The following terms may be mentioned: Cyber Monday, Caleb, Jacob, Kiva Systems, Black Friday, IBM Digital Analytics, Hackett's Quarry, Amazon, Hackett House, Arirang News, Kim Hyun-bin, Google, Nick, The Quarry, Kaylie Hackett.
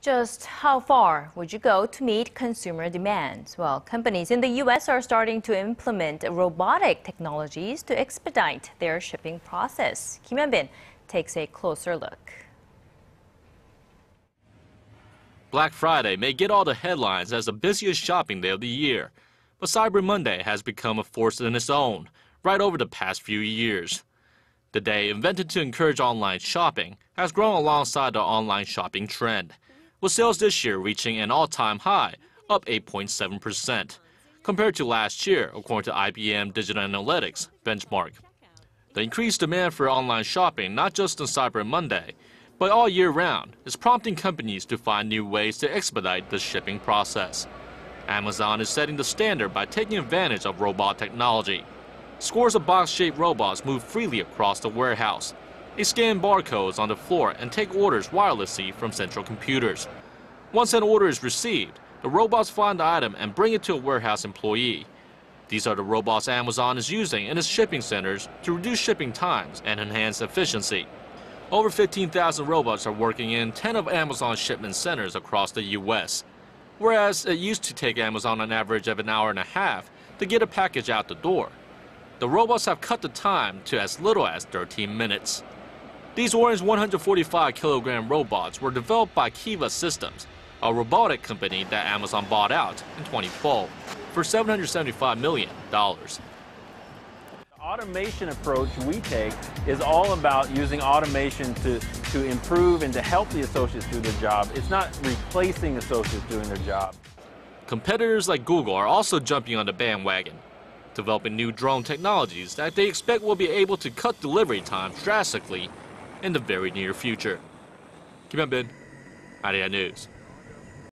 Just how far would you go to meet consumer demands? Well, companies in the U.S. are starting to implement robotic technologies to expedite their shipping process. Kim Hyun-bin takes a closer look. Black Friday may get all the headlines as the busiest shopping day of the year, but Cyber Monday has become a force in its own right over the past few years. The day, invented to encourage online shopping, has grown alongside the online shopping trend, with sales this year reaching an all-time high, up 8.7%, compared to last year, according to IBM Digital Analytics benchmark. The increased demand for online shopping, not just on Cyber Monday, but all year round, is prompting companies to find new ways to expedite the shipping process. Amazon is setting the standard by taking advantage of robot technology. Scores of box-shaped robots move freely across the warehouse. They scan barcodes on the floor and take orders wirelessly from central computers. Once an order is received, the robots find the item and bring it to a warehouse employee. These are the robots Amazon is using in its shipping centers to reduce shipping times and enhance efficiency. Over 15,000 robots are working in 10 of Amazon's shipment centers across the U.S. Whereas it used to take Amazon an average of an hour and a half to get a package out the door, the robots have cut the time to as little as 13 minutes. These orange 145-kilogram robots were developed by Kiva Systems, a robotic company that Amazon bought out in 2012 for $775 million. The automation approach we take is all about using automation to improve and to help the associates do their job. It's not replacing associates doing their job. Competitors like Google are also jumping on the bandwagon, developing new drone technologies that they expect will be able to cut delivery times drastically in the very near future. Kim Hyun-bin, Arirang News.